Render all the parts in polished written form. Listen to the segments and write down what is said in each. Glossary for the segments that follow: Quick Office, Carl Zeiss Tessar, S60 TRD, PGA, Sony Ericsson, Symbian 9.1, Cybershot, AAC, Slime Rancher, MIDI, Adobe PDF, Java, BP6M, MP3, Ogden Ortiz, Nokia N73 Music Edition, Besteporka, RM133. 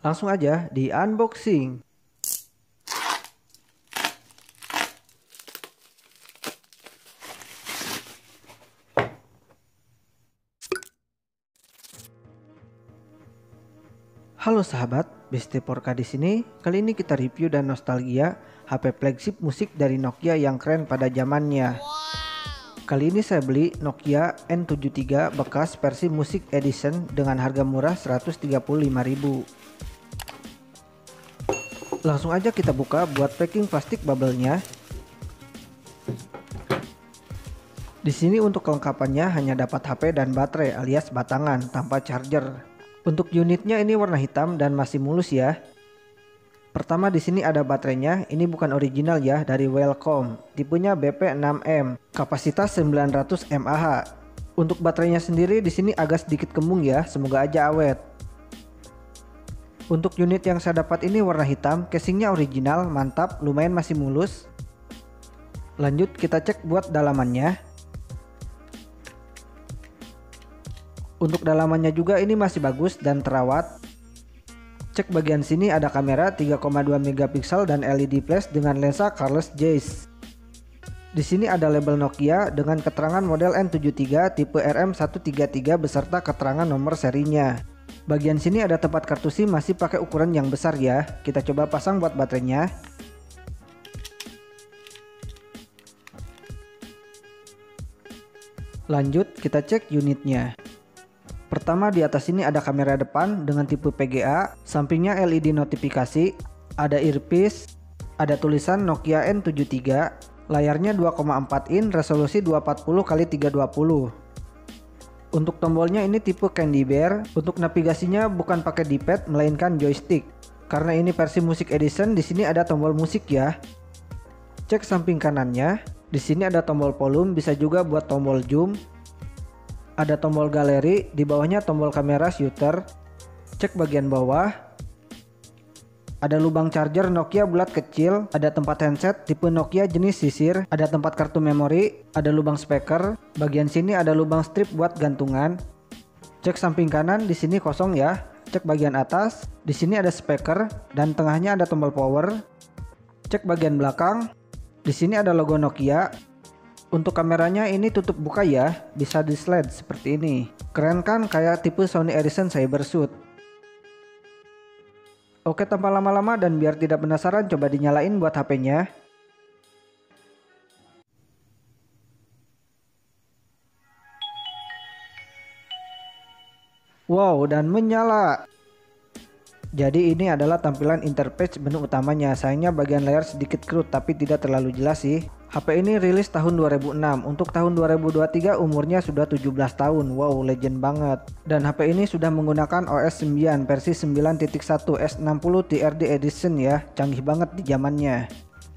Langsung aja di unboxing. Halo sahabat, Besteporka di sini. Kali ini kita review dan nostalgia HP flagship musik dari Nokia yang keren pada zamannya. Kali ini saya beli Nokia N73 bekas versi Music Edition dengan harga murah Rp135.000. Langsung aja kita buka buat packing plastik bubble-nya. Di sini untuk kelengkapannya hanya dapat HP dan baterai alias batangan tanpa charger. Untuk unitnya ini warna hitam dan masih mulus ya. Pertama di sini ada baterainya, ini bukan original ya, dari Welcome. Tipenya BP6M, kapasitas 900 mAh. Untuk baterainya sendiri di sini agak sedikit kembung ya, semoga aja awet. Untuk unit yang saya dapat ini warna hitam, casingnya original, mantap, lumayan masih mulus. Lanjut kita cek buat dalamannya. Untuk dalamannya juga ini masih bagus dan terawat. Cek bagian sini ada kamera 3,2 MP dan LED flash dengan lensa Carl Zeiss. Di sini ada label Nokia dengan keterangan model N73 tipe RM133 beserta keterangan nomor serinya. Bagian sini ada tempat kartu SIM masih pakai ukuran yang besar ya. Kita coba pasang buat baterainya. Lanjut kita cek unitnya. Pertama di atas ini ada kamera depan dengan tipe PGA, sampingnya LED notifikasi, ada earpiece, ada tulisan Nokia N73, layarnya 2,4 in, resolusi 240x320. Untuk tombolnya ini tipe Candy Bear, untuk navigasinya bukan pakai D-pad melainkan joystick. Karena ini versi Music Edition, di sini ada tombol musik ya. Cek samping kanannya, di sini ada tombol volume, bisa juga buat tombol zoom. Ada tombol galeri, di bawahnya tombol kamera shooter. Cek bagian bawah. Ada lubang charger Nokia bulat kecil, ada tempat handset tipe Nokia jenis sisir, ada tempat kartu memori, ada lubang speaker. Bagian sini ada lubang strip buat gantungan. Cek samping kanan, di sini kosong ya. Cek bagian atas, di sini ada speaker dan tengahnya ada tombol power. Cek bagian belakang, di sini ada logo Nokia. Untuk kameranya ini tutup buka ya, bisa di slide seperti ini. Keren kan, kayak tipe Sony Ericsson Cybershot. Oke, tanpa lama-lama dan biar tidak penasaran, coba dinyalain buat HP-nya. Wow, dan menyala. Jadi ini adalah tampilan interface menu utamanya. Sayangnya bagian layar sedikit kerut tapi tidak terlalu jelas sih. HP ini rilis tahun 2006. Untuk tahun 2023 umurnya sudah 17 tahun. Wow, legend banget. Dan HP ini sudah menggunakan OS Symbian versi 9.1 S60 TRD Edition ya. Canggih banget di zamannya.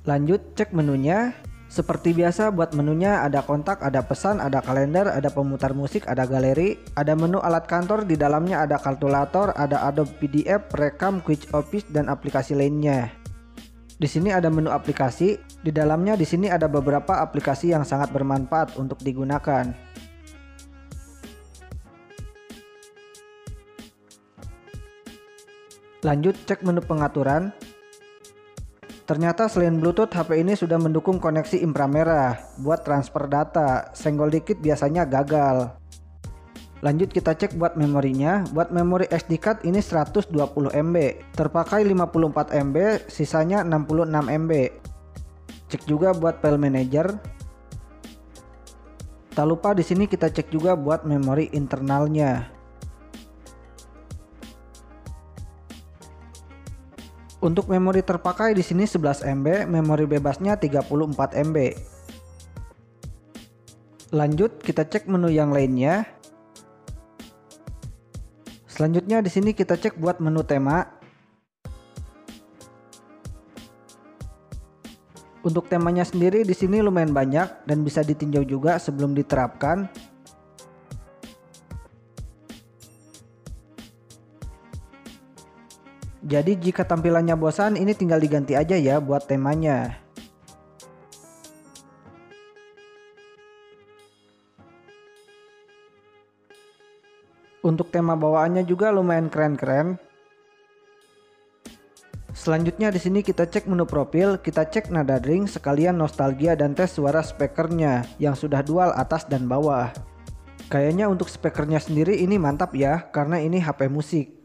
Lanjut cek menunya. Seperti biasa buat menunya ada kontak, ada pesan, ada kalender, ada pemutar musik, ada galeri, ada menu alat kantor, di dalamnya ada kalkulator, ada Adobe PDF, rekam, Quick Office dan aplikasi lainnya. Di sini ada menu aplikasi, di dalamnya di sini ada beberapa aplikasi yang sangat bermanfaat untuk digunakan. Lanjut cek menu pengaturan. Ternyata selain Bluetooth, HP ini sudah mendukung koneksi inframerah buat transfer data, senggol dikit biasanya gagal. Lanjut kita cek buat memorinya. Buat memori SD card ini 120 MB, terpakai 54 MB, sisanya 66 MB. Cek juga buat file manager. Tak lupa di sini kita cek juga buat memori internalnya. Untuk memori terpakai di sini 11 MB, memori bebasnya 34 MB. Lanjut kita cek menu yang lainnya. Selanjutnya di sini kita cek buat menu tema. Untuk temanya sendiri di sini lumayan banyak dan bisa ditinjau juga sebelum diterapkan. Jadi jika tampilannya bosan, ini tinggal diganti aja ya buat temanya. Untuk tema bawaannya juga lumayan keren-keren. Selanjutnya di sini kita cek menu profil, kita cek nada dring sekalian nostalgia dan tes suara speakernya yang sudah dual atas dan bawah. Kayaknya untuk speakernya sendiri ini mantap ya, karena ini HP musik.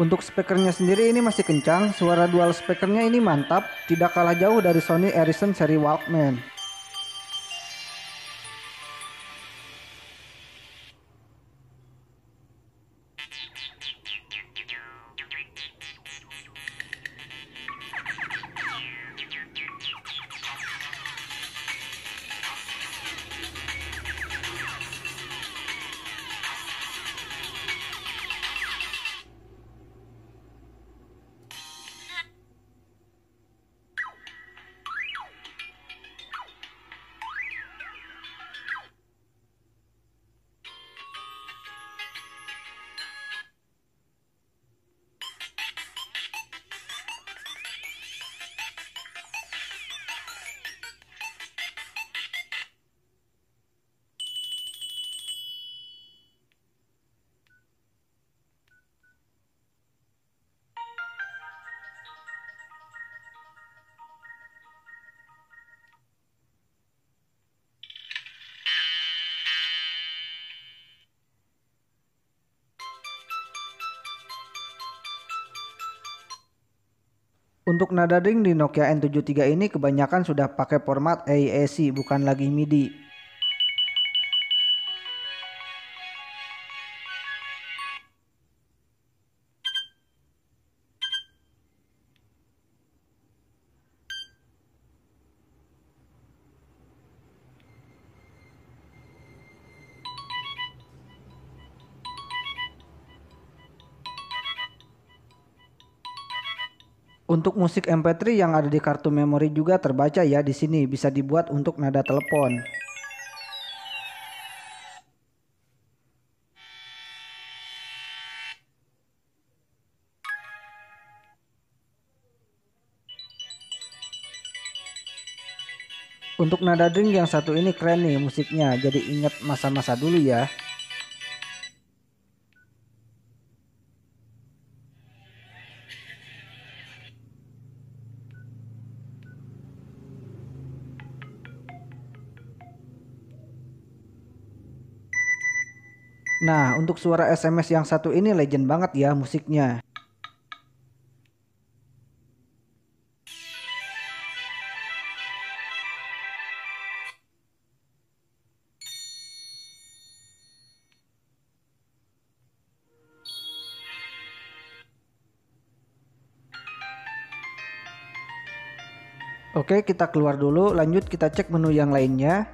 Untuk speakernya sendiri ini masih kencang, suara dual speakernya ini mantap, tidak kalah jauh dari Sony Ericsson seri Walkman. Untuk nada dring di Nokia N73 ini kebanyakan sudah pakai format AAC, bukan lagi MIDI. Untuk musik MP3 yang ada di kartu memori juga terbaca ya di sini, bisa dibuat untuk nada telepon. Untuk nada dring yang satu ini keren nih musiknya, jadi ingat masa-masa dulu ya. Nah, untuk suara SMS yang satu ini legend banget ya musiknya. Oke, kita keluar dulu, lanjut kita cek menu yang lainnya.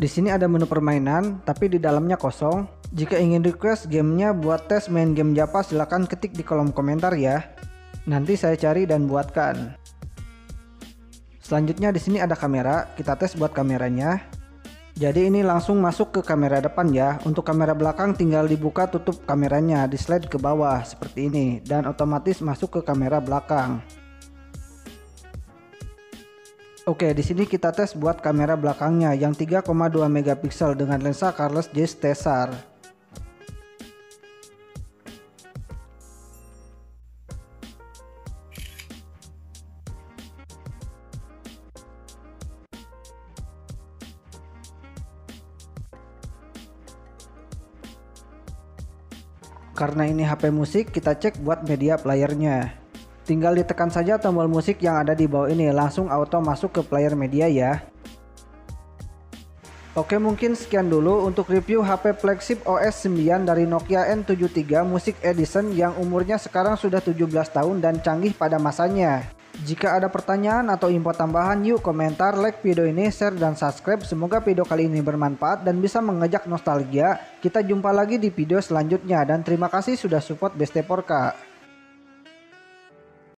Di sini ada menu permainan, tapi di dalamnya kosong. Jika ingin request gamenya buat tes main game Java, silahkan ketik di kolom komentar ya. Nanti saya cari dan buatkan. Selanjutnya di sini ada kamera, kita tes buat kameranya. Jadi ini langsung masuk ke kamera depan ya. Untuk kamera belakang tinggal dibuka tutup kameranya, di slide ke bawah seperti ini, dan otomatis masuk ke kamera belakang. Oke, di sini kita tes buat kamera belakangnya yang 3,2 megapiksel dengan lensa Carl Zeiss Tessar. Karena ini HP musik, kita cek buat media playernya. Tinggal ditekan saja tombol musik yang ada di bawah ini, langsung auto masuk ke player media ya. Oke, mungkin sekian dulu untuk review HP flagship OS 9 dari Nokia N73 Music Edition yang umurnya sekarang sudah 17 tahun dan canggih pada masanya. Jika ada pertanyaan atau info tambahan, yuk komentar, like video ini, share, dan subscribe. Semoga video kali ini bermanfaat dan bisa mengejak nostalgia. Kita jumpa lagi di video selanjutnya dan terima kasih sudah support Besteporka.